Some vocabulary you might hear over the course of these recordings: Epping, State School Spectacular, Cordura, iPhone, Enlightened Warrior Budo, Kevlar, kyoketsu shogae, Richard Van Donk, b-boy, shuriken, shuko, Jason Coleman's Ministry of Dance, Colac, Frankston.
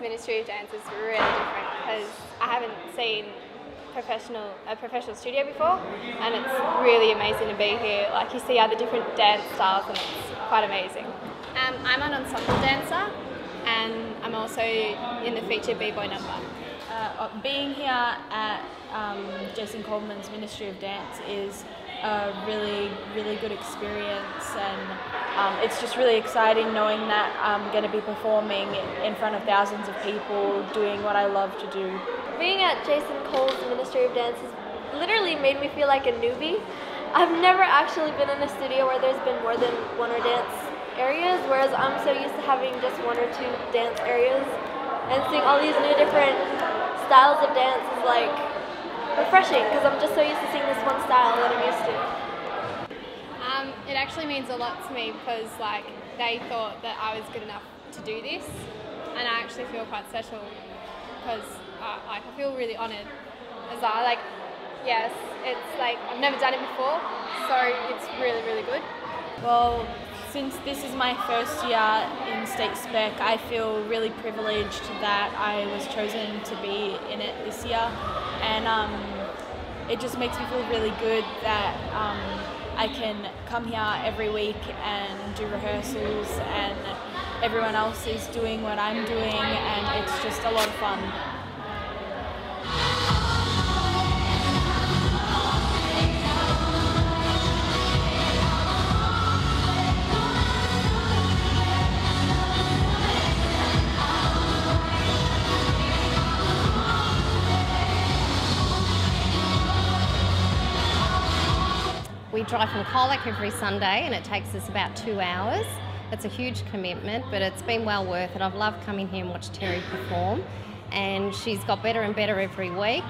Ministry of Dance is really different because I haven't seen a professional studio before, and it's really amazing to be here. Like, you see other different dance styles and it's quite amazing. I'm an ensemble dancer and I'm also in the feature b-boy number. Being here at Jason Coleman's Ministry of Dance is a really, really good experience, and it's just really exciting knowing that I'm going to be performing in front of thousands of people doing what I love to do. Being at Jason Cole's Ministry of Dance has literally made me feel like a newbie. I've never actually been in a studio where there's been more than one or dance areas, whereas I'm so used to having just one or two dance areas, and seeing all these new different styles of dance is like refreshing because I'm just so used to seeing this one style that I'm used to. It actually means a lot to me because, like, they thought that I was good enough to do this, and I actually feel quite special because I feel really honoured. Yes, it's like I've never done it before, so it's really, really good. Well, since this is my first year in State Spec, I feel really privileged that I was chosen to be in it this year, and it just makes me feel really good that I can come here every week and do rehearsals, and everyone else is doing what I'm doing, and it's just a lot of fun. We drive from Colac every Sunday and it takes us about 2 hours. It's a huge commitment, but it's been well worth it. I've loved coming here and watching Terry perform, and she's got better and better every week,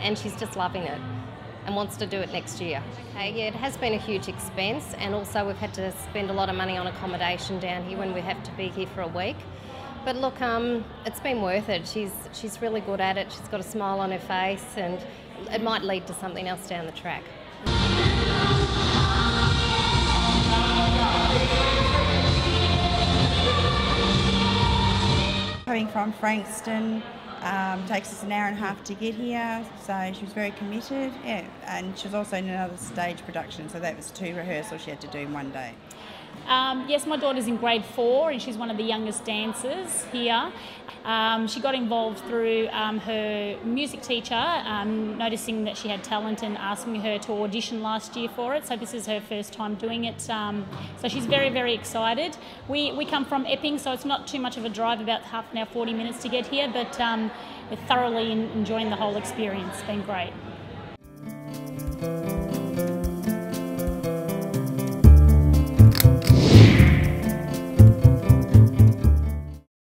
and she's just loving it and wants to do it next year. Okay, yeah, it has been a huge expense, and also we've had to spend a lot of money on accommodation down here when we have to be here for a week. But look, it's been worth it. She's really good at it. She's got a smile on her face, and it might lead to something else down the track. Coming from Frankston takes us 1.5 hours to get here, so she was very committed, yeah, and she was also in another stage production, so that was 2 rehearsals she had to do in one day. Yes, my daughter's in grade 4 and she's one of the youngest dancers here. She got involved through her music teacher, noticing that she had talent and asking her to audition last year for it, so this is her first time doing it, so she's very, very excited. We come from Epping, so it's not too much of a drive, about half an hour, 40 minutes to get here, but we're thoroughly enjoying the whole experience. It's been great.